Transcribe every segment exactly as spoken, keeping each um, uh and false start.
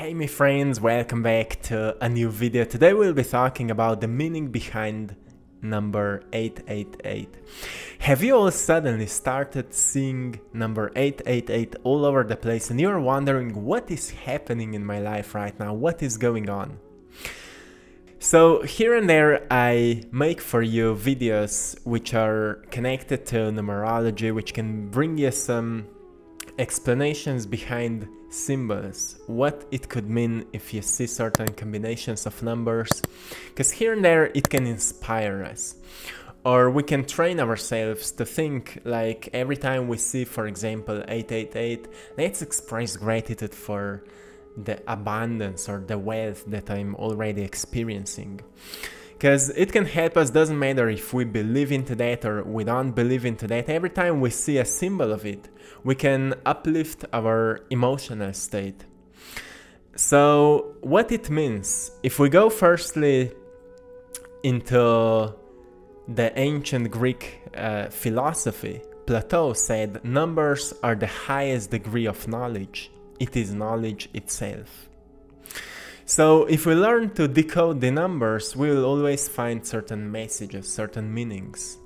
Hey my friends, welcome back to a new video. Today we'll be talking about the meaning behind number eight eight eight. Have you all suddenly started seeing number eight eight eight all over the place and you're wondering what is happening in my life right now, what is going on? So here and there I make for you videos which are connected to numerology, which can bring you some explanations behind symbols, what it could mean if you see certain combinations of numbers, because here and there it can inspire us, or we can train ourselves to think like every time we see, for example, eight eight eight, let's express gratitude for the abundance or the wealth that I'm already experiencing. Because it can help us, doesn't matter if we believe into that or we don't believe into that, every time we see a symbol of it, we can uplift our emotional state. So what it means, if we go firstly into the ancient Greek uh, philosophy, Plato said numbers are the highest degree of knowledge, it is knowledge itself. So if we learn to decode the numbers, we will always find certain messages, certain meanings.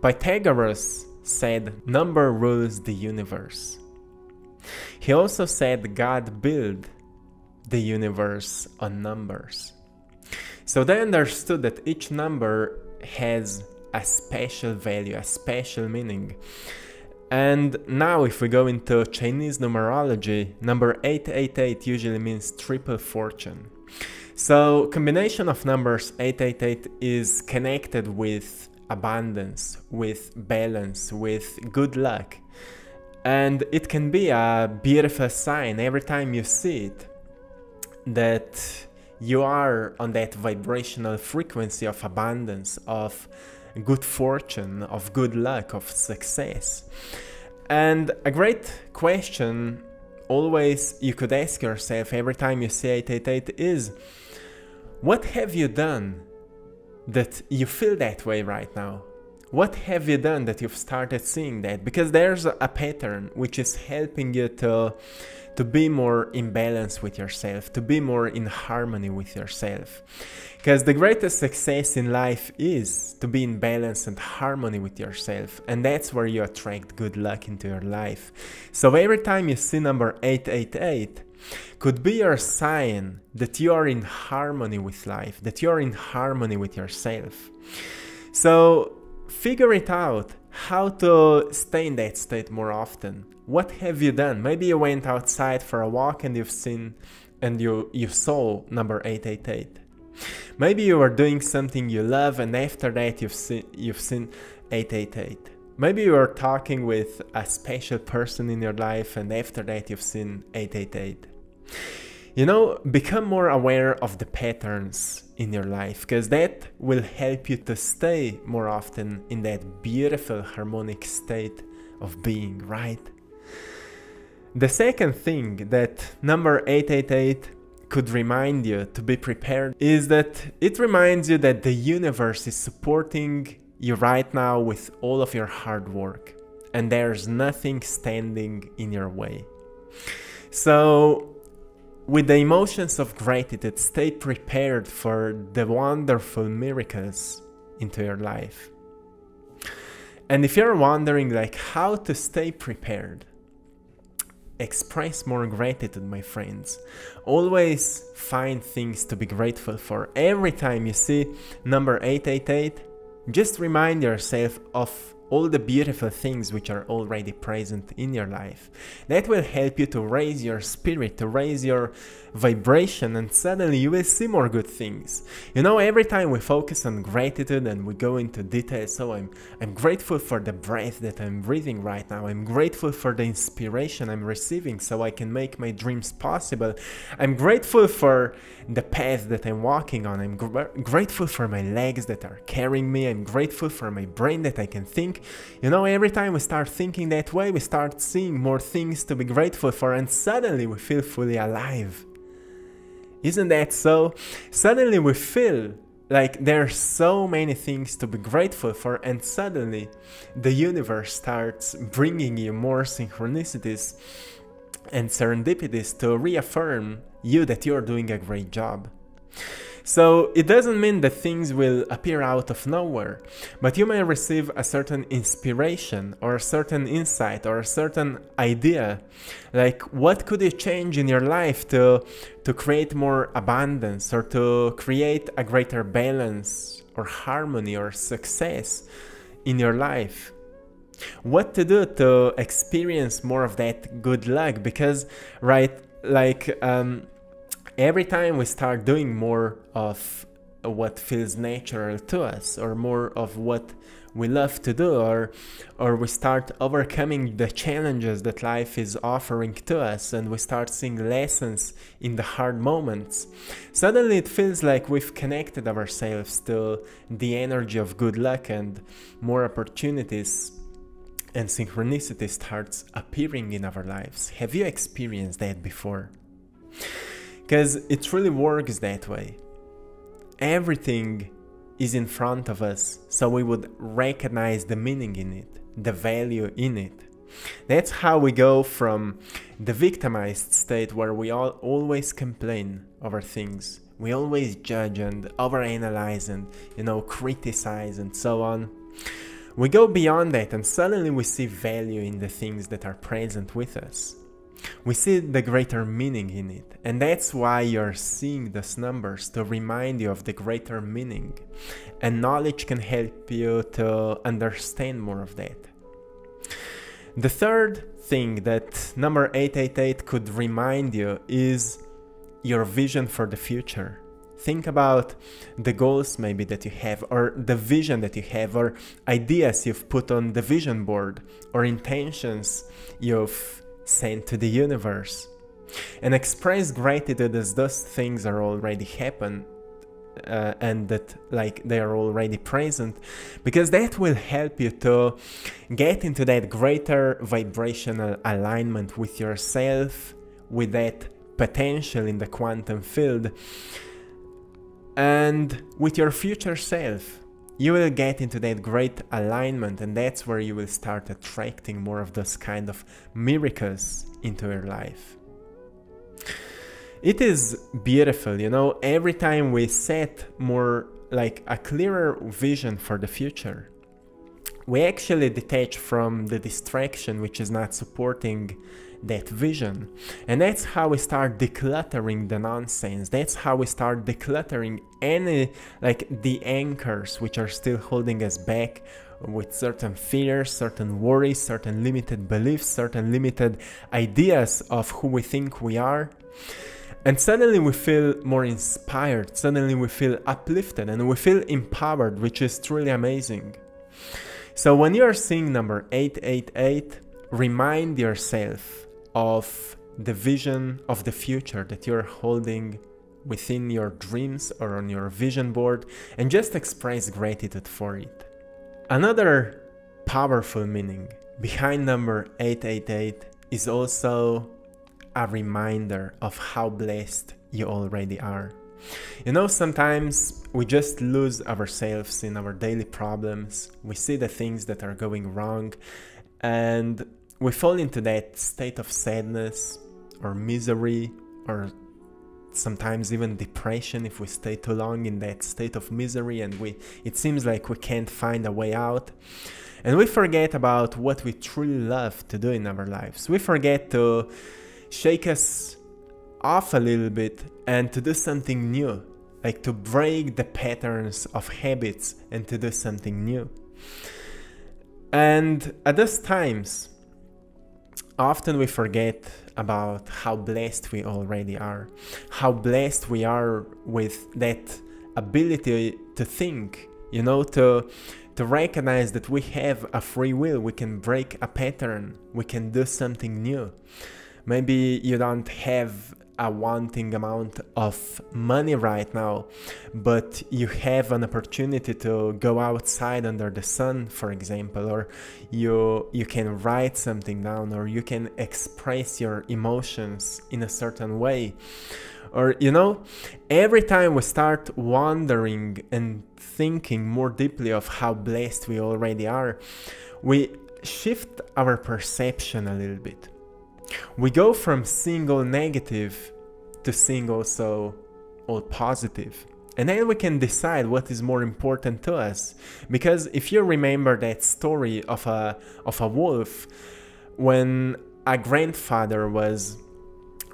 Pythagoras said, number rules the universe. He also said God built the universe on numbers. So they understood that each number has a special value, a special meaning. And now if we go into Chinese numerology, number eight eight eight usually means triple fortune. So combination of numbers eight eight eight is connected with abundance, with balance, with good luck. And it can be a beautiful sign every time you see it, that you are on that vibrational frequency of abundance, of good fortune, of good luck, of success. And a great question always you could ask yourself every time you see eight eight eight is, what have you done that you feel that way right now? What have you done that you've started seeing that? Because there's a pattern which is helping you to to be more in balance with yourself, to be more in harmony with yourself. Because the greatest success in life is to be in balance and harmony with yourself, and that's where you attract good luck into your life. So every time you see number eight eight eight, could be your sign that you are in harmony with life, that you're in harmony with yourself. So figure it out, how to stay in that state more often. What have you done? Maybe you went outside for a walk and you've seen and you, you saw number eight eight eight. Maybe you were doing something you love and after that you've, see, you've seen eight eight eight. Maybe you were talking with a special person in your life and after that you've seen eight eight eight. You know, become more aware of the patterns in your life, because that will help you to stay more often in that beautiful harmonic state of being, right? The second thing that number eight eight eight could remind you to be prepared is that it reminds you that the universe is supporting you right now with all of your hard work, and there's nothing standing in your way. So with the emotions of gratitude, stay prepared for the wonderful miracles into your life. And if you're wondering like how to stay prepared, express more gratitude, my friends. Always find things to be grateful for. Every time you see number eight eight eight, just remind yourself of all the beautiful things which are already present in your life. That will help you to raise your spirit, to raise your vibration, and suddenly you will see more good things. You know, every time we focus on gratitude and we go into detail, so I'm, I'm grateful for the breath that I'm breathing right now, I'm grateful for the inspiration I'm receiving so I can make my dreams possible, I'm grateful for the path that I'm walking on, I'm gr grateful for my legs that are carrying me, I'm grateful for my brain that I can think. You know, every time we start thinking that way, we start seeing more things to be grateful for, and suddenly we feel fully alive. Isn't that so? Suddenly we feel like there are so many things to be grateful for, and suddenly the universe starts bringing you more synchronicities and serendipities to reaffirm you that you're doing a great job. So it doesn't mean that things will appear out of nowhere, but you may receive a certain inspiration or a certain insight or a certain idea, like what could you change in your life to, to create more abundance or to create a greater balance or harmony or success in your life. What to do to experience more of that good luck, because right, like um, every time we start doing more of what feels natural to us or more of what we love to do, or or we start overcoming the challenges that life is offering to us and we start seeing lessons in the hard moments, suddenly it feels like we've connected ourselves to the energy of good luck and more opportunities and synchronicity starts appearing in our lives. Have you experienced that before? Because it truly works that way. Everything is in front of us, so we would recognize the meaning in it, the value in it. That's how we go from the victimized state where we all always complain over things. We always judge and overanalyze and, you know, criticize and so on. We go beyond that and suddenly we see value in the things that are present with us. We see the greater meaning in it, and that's why you're seeing those numbers, to remind you of the greater meaning, and knowledge can help you to understand more of that. The third thing that number eight eight eight could remind you is your vision for the future. Think about the goals maybe that you have, or the vision that you have, or ideas you've put on the vision board, or intentions you've sent to the universe. And express gratitude as those things are already happened uh, and that like they are already present, because that will help you to get into that greater vibrational alignment with yourself, with that potential in the quantum field. And with your future self, you will get into that great alignment, and that's where you will start attracting more of those kind of miracles into your life. It is beautiful, you know, every time we set more like a clearer vision for the future, we actually detach from the distraction which is not supporting that vision. And that's how we start decluttering the nonsense. That's how we start decluttering any, like the anchors which are still holding us back with certain fears, certain worries, certain limited beliefs, certain limited ideas of who we think we are. And suddenly we feel more inspired, suddenly we feel uplifted and we feel empowered, which is truly amazing. So when you're seeing number eight eight eight, remind yourself of the vision of the future that you're holding within your dreams or on your vision board, and just express gratitude for it. Another powerful meaning behind number eight eight eight is also a reminder of how blessed you already are. You know, sometimes we just lose ourselves in our daily problems. We see the things that are going wrong and we fall into that state of sadness or misery, or sometimes even depression if we stay too long in that state of misery, and we it seems like we can't find a way out. And we forget about what we truly love to do in our lives. We forget to shake us off a little bit and to do something new, like to break the patterns of habits and to do something new. And at those times, often we forget about how blessed we already are, how blessed we are with that ability to think, you know, to, to recognize that we have a free will, we can break a pattern, we can do something new. Maybe you don't have a wanting amount of money right now, but you have an opportunity to go outside under the sun, for example, or you you can write something down, or you can express your emotions in a certain way. Or, you know, every time we start wondering and thinking more deeply of how blessed we already are, we shift our perception a little bit. We go from single negative to single so or positive. And then we can decide what is more important to us. Because if you remember that story of a, of a wolf, when a grandfather was,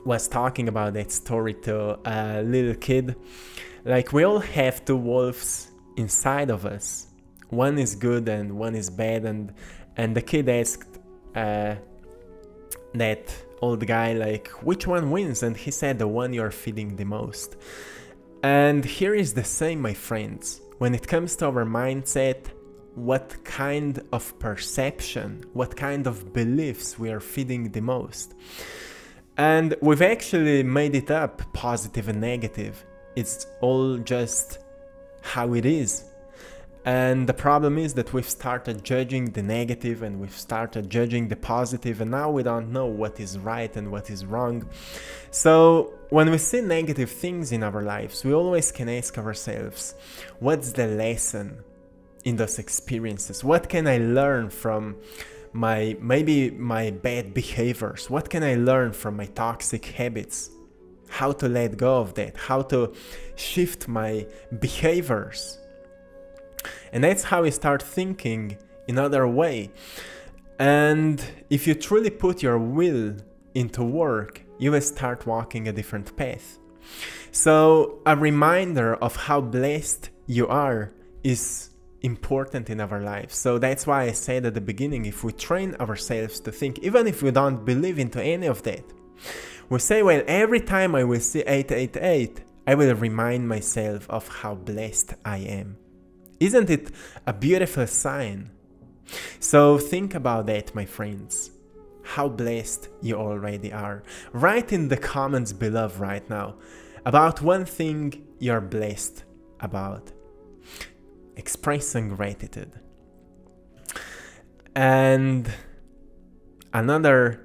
was talking about that story to a little kid, like we all have two wolves inside of us. One is good and one is bad. And, and the kid asked uh, that old guy, like, which one wins? And he said, the one you're feeding the most. And here is the same, my friends, when it comes to our mindset, what kind of perception, what kind of beliefs we are feeding the most. And we've actually made it up, positive and negative. It's all just how it is. And the problem is that we've started judging the negative and we've started judging the positive, and now we don't know what is right and what is wrong. So when we see negative things in our lives, we always can ask ourselves, what's the lesson in those experiences? What can I learn from my, maybe my bad behaviors? What can I learn from my toxic habits? How to let go of that? How to shift my behaviors? And that's how we start thinking another way. And if you truly put your will into work, you will start walking a different path. So a reminder of how blessed you are is important in our lives. So that's why I said at the beginning, if we train ourselves to think, even if we don't believe into any of that, we say, well, every time I will see eight eight eight, I will remind myself of how blessed I am. Isn't it a beautiful sign? So think about that, my friends. How blessed you already are. Write in the comments below right now about one thing you're blessed about. Expressing gratitude. And another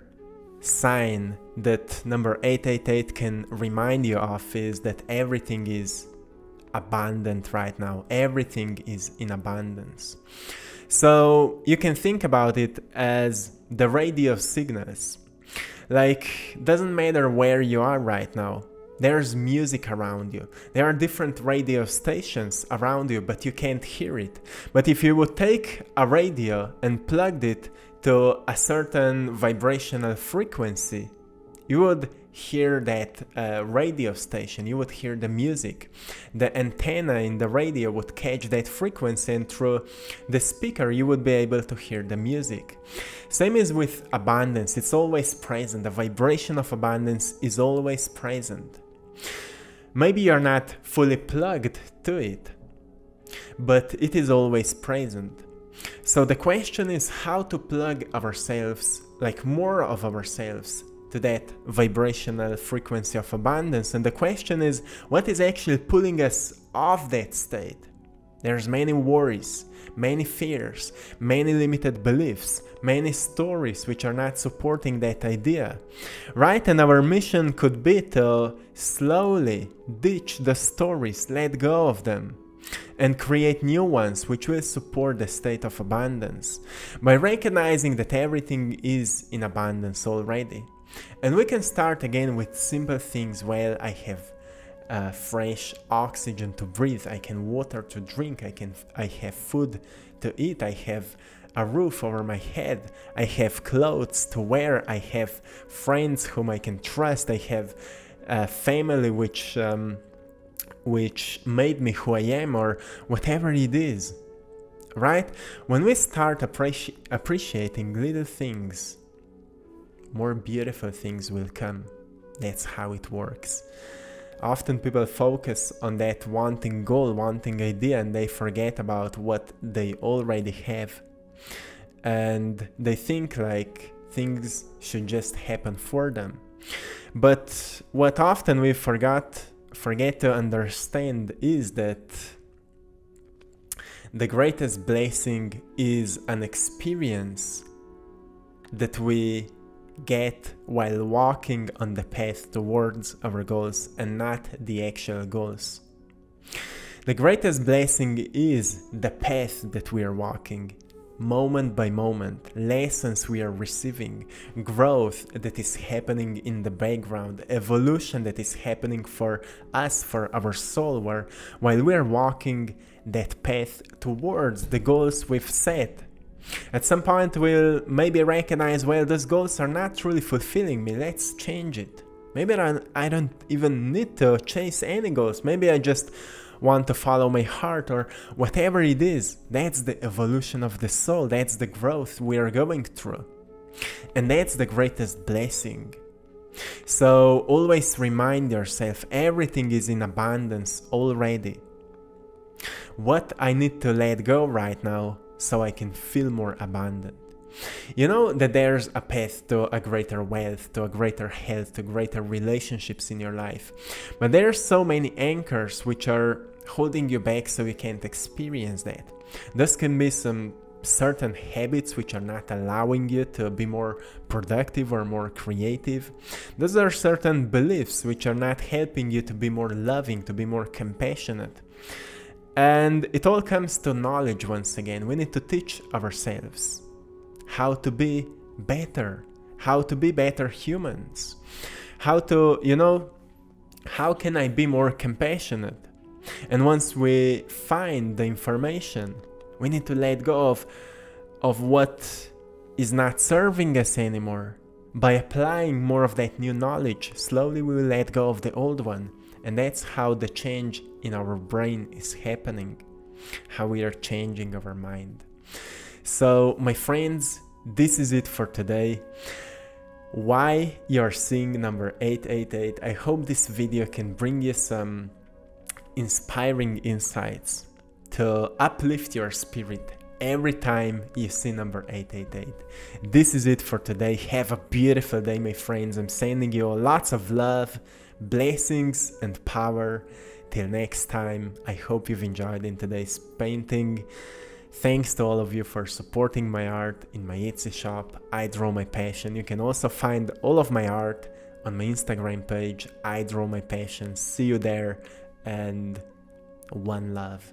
sign that number eight eight eight can remind you of is that everything is abundant right now. Everything is in abundance. So you can think about it as the radio signals. Like, doesn't matter where you are right now, there's music around you, there are different radio stations around you, but you can't hear it. But if you would take a radio and plugged it to a certain vibrational frequency, you would hear that uh, radio station, you would hear the music. The antenna in the radio would catch that frequency, and through the speaker you would be able to hear the music. Same is with abundance, it's always present. The vibration of abundance is always present. Maybe you're not fully plugged to it, but it is always present. So the question is how to plug ourselves, like more of ourselves, to that vibrational frequency of abundance. And the question is, what is actually pulling us off that state? There's many worries, many fears, many limited beliefs, many stories which are not supporting that idea, right? And our mission could be to slowly ditch the stories, let go of them, and create new ones which will support the state of abundance by recognizing that everything is in abundance already. And we can start again with simple things. Well, I have uh, fresh oxygen to breathe, I can water to drink, I can, I have food to eat, I have a roof over my head, I have clothes to wear, I have friends whom I can trust, I have a family which, um, which made me who I am, or whatever it is, right? When we start appreci- appreciating little things, more beautiful things will come. That's how it works. Often people focus on that wanting goal, wanting idea, and they forget about what they already have. And they think like things should just happen for them. But what often we forgot, forget to understand is that the greatest blessing is an experience that we get while walking on the path towards our goals, and not the actual goals. The greatest blessing is the path that we are walking, moment by moment, lessons we are receiving, growth that is happening in the background, evolution that is happening for us, for our soul, where, while we are walking that path towards the goals we've set. At some point we'll maybe recognize, well, those goals are not truly fulfilling me, let's change it. Maybe I don't even need to chase any goals, maybe I just want to follow my heart or whatever it is. That's the evolution of the soul, that's the growth we are going through. And that's the greatest blessing. So always remind yourself, everything is in abundance already. What I need to let go right now so I can feel more abundant. You know that there's a path to a greater wealth, to a greater health, to greater relationships in your life. But there are so many anchors which are holding you back so you can't experience that. Those can be some certain habits which are not allowing you to be more productive or more creative. Those are certain beliefs which are not helping you to be more loving, to be more compassionate. And it all comes to knowledge once again. We need to teach ourselves how to be better, how to be better humans, how to, you know, how can I be more compassionate? And once we find the information, we need to let go of, of what is not serving us anymore. By applying more of that new knowledge, slowly we will let go of the old one. And that's how the change in our brain is happening, how we are changing our mind. So, my friends, this is it for today. Why you're seeing number eight eight eight. I hope this video can bring you some inspiring insights to uplift your spirit every time you see number eight eight eight. This is it for today. Have a beautiful day, my friends. I'm sending you lots of love, blessings and power. Till next time, I hope you've enjoyed in today's painting. Thanks to all of you for supporting my art in my Etsy shop, I Draw My Passion. You can also find all of my art on my Instagram page, I Draw My Passion. See you there, and one love.